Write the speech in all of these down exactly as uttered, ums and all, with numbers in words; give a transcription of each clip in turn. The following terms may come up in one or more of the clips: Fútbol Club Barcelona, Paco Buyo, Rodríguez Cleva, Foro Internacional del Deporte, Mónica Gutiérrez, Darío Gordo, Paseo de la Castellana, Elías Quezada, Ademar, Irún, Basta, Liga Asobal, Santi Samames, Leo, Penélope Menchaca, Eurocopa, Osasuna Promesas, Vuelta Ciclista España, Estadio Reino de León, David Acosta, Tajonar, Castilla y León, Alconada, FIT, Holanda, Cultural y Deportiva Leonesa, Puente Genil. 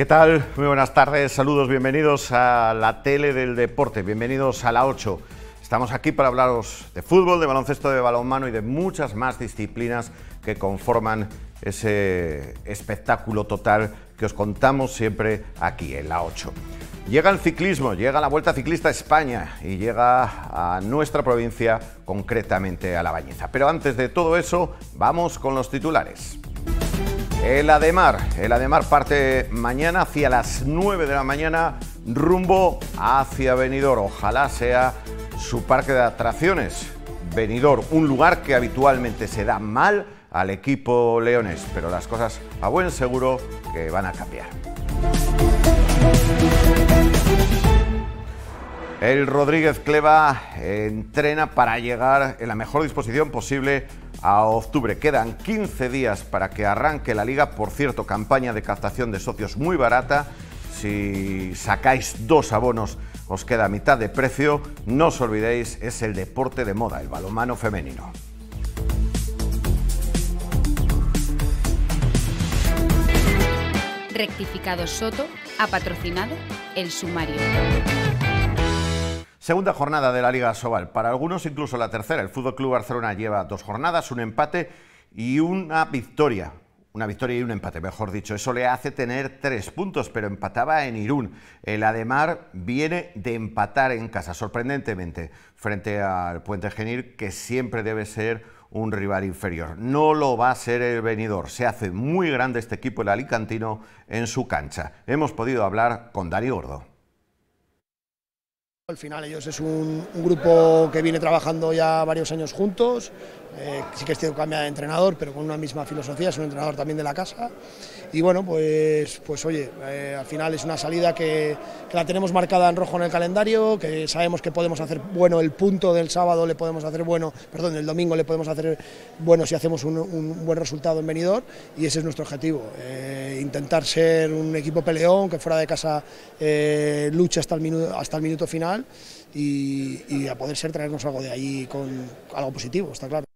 ¿Qué tal? Muy buenas tardes, saludos, bienvenidos a la tele del deporte, bienvenidos a la ocho. Estamos aquí para hablaros de fútbol, de baloncesto, de balonmano y de muchas más disciplinas que conforman ese espectáculo total que os contamos siempre aquí en la ocho. Llega el ciclismo, llega la Vuelta Ciclista España y llega a nuestra provincia, concretamente a La Bañeza. Pero antes de todo eso, vamos con los titulares. El Ademar, el Ademar parte mañana hacia las nueve de la mañana rumbo hacia Benidorm. Ojalá sea su parque de atracciones, Benidorm, un lugar que habitualmente se da mal al equipo leonés, pero las cosas a buen seguro que van a cambiar. El Rodríguez Cleva entrena para llegar en la mejor disposición posible a octubre. Quedan quince días para que arranque la liga. Por cierto, campaña de captación de socios muy barata. Si sacáis dos abonos os queda a mitad de precio. No os olvidéis, es el deporte de moda, el balonmano femenino. Rectificado Soto ha patrocinado El Sumario. Segunda jornada de la Liga Asobal, para algunos incluso la tercera. El Fútbol Club Barcelona lleva dos jornadas, un empate y una victoria. Una victoria y un empate, mejor dicho. Eso le hace tener tres puntos, pero empataba en Irún. El Ademar viene de empatar en casa, sorprendentemente, frente al Puente Genil, que siempre debe ser un rival inferior. No lo va a ser el Benidorm. Se hace muy grande este equipo, el alicantino, en su cancha. Hemos podido hablar con Darío Gordo. Al final ellos es un, un grupo que viene trabajando ya varios años juntos, eh, sí que es cierto que cambia de entrenador, pero con una misma filosofía, es un entrenador también de la casa, y bueno, pues, pues oye, eh, al final es una salida que, que la tenemos marcada en rojo en el calendario, que sabemos que podemos hacer bueno el punto del sábado, le podemos hacer bueno, perdón, el domingo le podemos hacer bueno si hacemos un, un buen resultado en Benidorm, y ese es nuestro objetivo, eh, intentar ser un equipo peleón, que fuera de casa eh, luche hasta el minuto, hasta el minuto final, Y, y a poder ser traernos algo de ahí con algo positivo, está claro.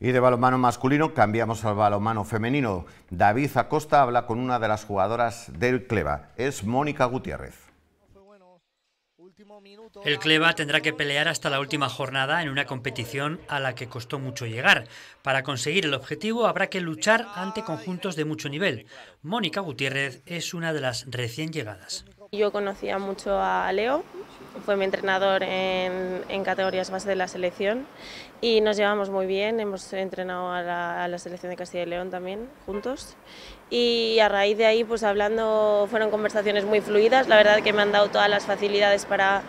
Y de balonmano masculino cambiamos al balonmano femenino. David Acosta habla con una de las jugadoras del Cleva, es Mónica Gutiérrez. El Cleva tendrá que pelear hasta la última jornada en una competición a la que costó mucho llegar. Para conseguir el objetivo habrá que luchar ante conjuntos de mucho nivel. Mónica Gutiérrez es una de las recién llegadas. Yo conocía mucho a Leo, fue mi entrenador en, en categorías base de la selección y nos llevamos muy bien, hemos entrenado a la, a la selección de Castilla y León también juntos y a raíz de ahí pues hablando fueron conversaciones muy fluidas, la verdad que me han dado todas las facilidades para,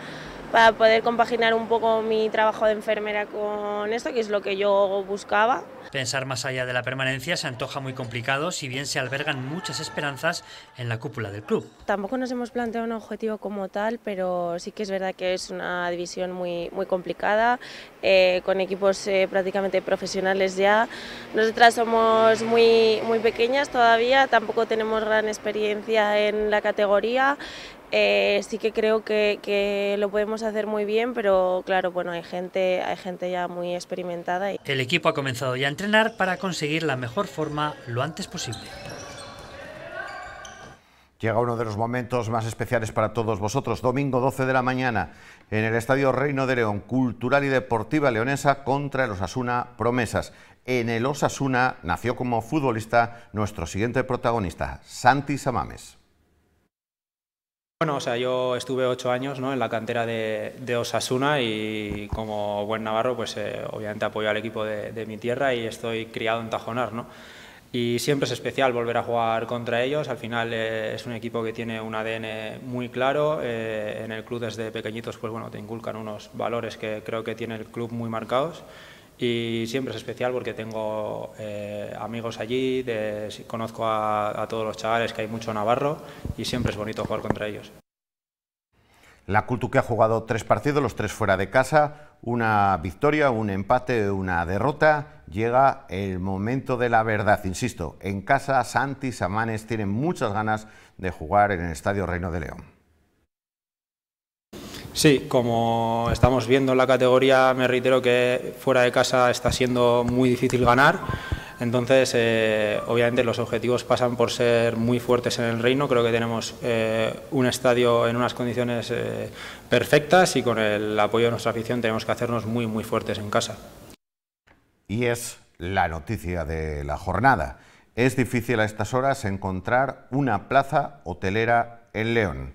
para poder compaginar un poco mi trabajo de enfermera con esto, que es lo que yo buscaba. Pensar más allá de la permanencia se antoja muy complicado, si bien se albergan muchas esperanzas en la cúpula del club. Tampoco nos hemos planteado un objetivo como tal, pero sí que es verdad que es una división muy, muy complicada, eh, con equipos eh, prácticamente profesionales ya. Nosotras somos muy, muy pequeñas todavía, tampoco tenemos gran experiencia en la categoría. Eh, sí que creo que, que lo podemos hacer muy bien, pero claro, bueno, hay gente, hay gente ya muy experimentada. Y... El equipo ha comenzado ya a entrenar para conseguir la mejor forma lo antes posible. Llega uno de los momentos más especiales para todos vosotros, domingo doce de la mañana, en el Estadio Reino de León, Cultural y Deportiva Leonesa contra el Osasuna Promesas. En el Osasuna nació como futbolista nuestro siguiente protagonista, Santi Samames. Bueno, o sea, yo estuve ocho años, ¿no?, en la cantera de, de Osasuna y como buen navarro, pues eh, obviamente apoyo al equipo de, de mi tierra y estoy criado en Tajonar, ¿no? Y siempre es especial volver a jugar contra ellos, al final eh, es un equipo que tiene un A D N muy claro, eh, en el club desde pequeñitos pues bueno, te inculcan unos valores que creo que tiene el club muy marcados. Y siempre es especial porque tengo eh, amigos allí, de, conozco a, a todos los chavales, que hay mucho navarro y siempre es bonito jugar contra ellos. La Cultu, que ha jugado tres partidos, los tres fuera de casa, una victoria, un empate, una derrota, llega el momento de la verdad. Insisto, en casa Santi Samames tiene muchas ganas de jugar en el Estadio Reino de León. Sí, como estamos viendo en la categoría, me reitero que fuera de casa está siendo muy difícil ganar. Entonces, eh, obviamente los objetivos pasan por ser muy fuertes en el Reino. Creo que tenemos eh, un estadio en unas condiciones eh, perfectas y con el apoyo de nuestra afición tenemos que hacernos muy, muy fuertes en casa. Y es la noticia de la jornada. Es difícil a estas horas encontrar una plaza hotelera en León.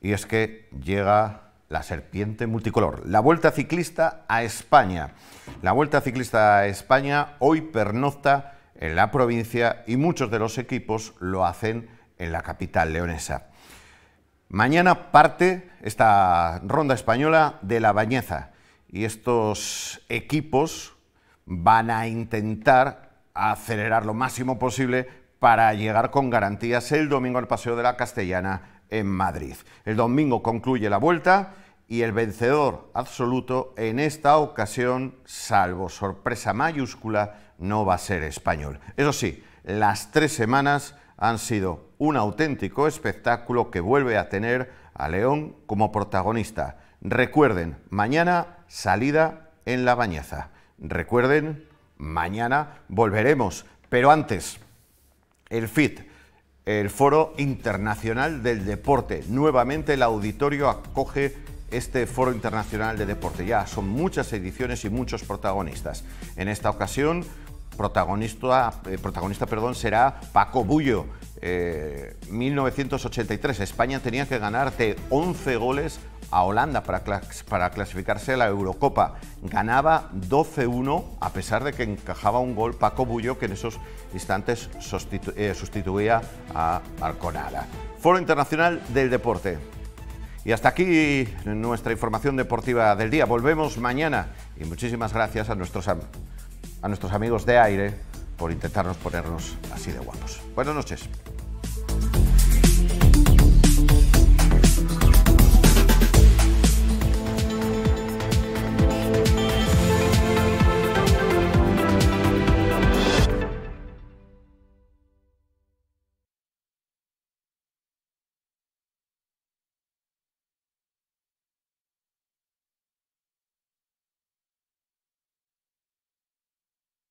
Y es que llega la serpiente multicolor, la Vuelta Ciclista a España. La Vuelta Ciclista a España hoy pernocta en la provincia y muchos de los equipos lo hacen en la capital leonesa. Mañana parte esta ronda española de La Bañeza y estos equipos van a intentar acelerar lo máximo posible para llegar con garantías el domingo al Paseo de la Castellana en Madrid. El domingo concluye la Vuelta y el vencedor absoluto en esta ocasión, salvo sorpresa mayúscula, no va a ser español. Eso sí, las tres semanas han sido un auténtico espectáculo que vuelve a tener a León como protagonista. Recuerden, mañana salida en La Bañeza. Recuerden, mañana volveremos, pero antes, el F I T. El Foro Internacional del Deporte. Nuevamente el auditorio acoge este Foro Internacional de Deporte. Ya son muchas ediciones y muchos protagonistas. En esta ocasión, protagonista, eh, protagonista perdón, será Paco Buyo. Eh, mil novecientos ochenta y tres, España tenía que ganar de once goles a Holanda para, clas para clasificarse a la Eurocopa. Ganaba doce uno, a pesar de que encajaba un gol Paco Buyo, que en esos instantes sustitu eh, sustituía a Alconada. Foro Internacional del Deporte. Y hasta aquí nuestra información deportiva del día. Volvemos mañana y muchísimas gracias a nuestros, am a nuestros amigos de Aire por intentarnos ponernos así de guapos. Buenas noches.